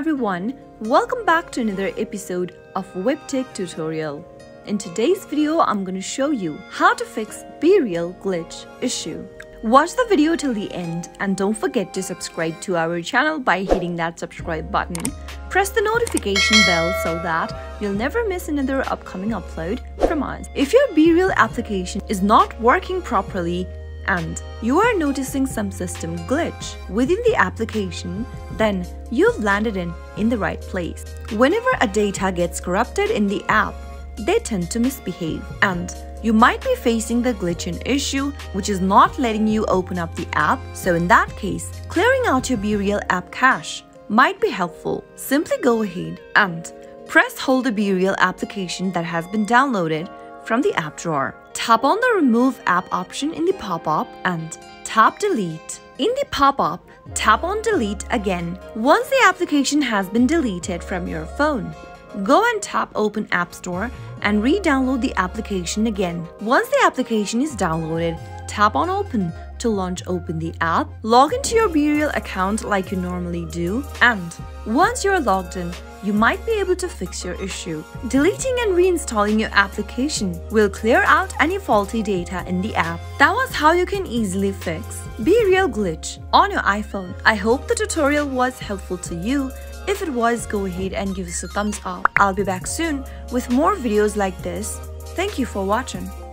everyone, welcome back to another episode of WebTech tutorial. In today's video, I'm going to show you how to fix BeReal glitch issue. Watch the video till the end and don't forget to subscribe to our channel by hitting that subscribe button. Press the notification bell so that you'll never miss another upcoming upload from us. If your BeReal application is not working properly and you are noticing some system glitch within the application, then you've landed in the right place. Whenever a data gets corrupted in the app, they tend to misbehave, and you might be facing the glitching issue which is not letting you open up the app. So in that case, clearing out your BeReal app cache might be helpful. Simply go ahead and press hold the BeReal application that has been downloaded from the app drawer. Tap on the Remove App option in the pop-up and tap Delete. In the pop-up, tap on Delete again. Once the application has been deleted from your phone, go and tap Open App Store and re-download the application again. Once the application is downloaded, tap on Open to open the app. Log into your BeReal account like you normally do, and once you're logged in, you might be able to fix your issue. Deleting and reinstalling your application will clear out any faulty data in the app. That was how you can easily fix BeReal glitch on your iPhone. I hope the tutorial was helpful to you. If it was, go ahead and give us a thumbs up. I'll be back soon with more videos like this. Thank you for watching.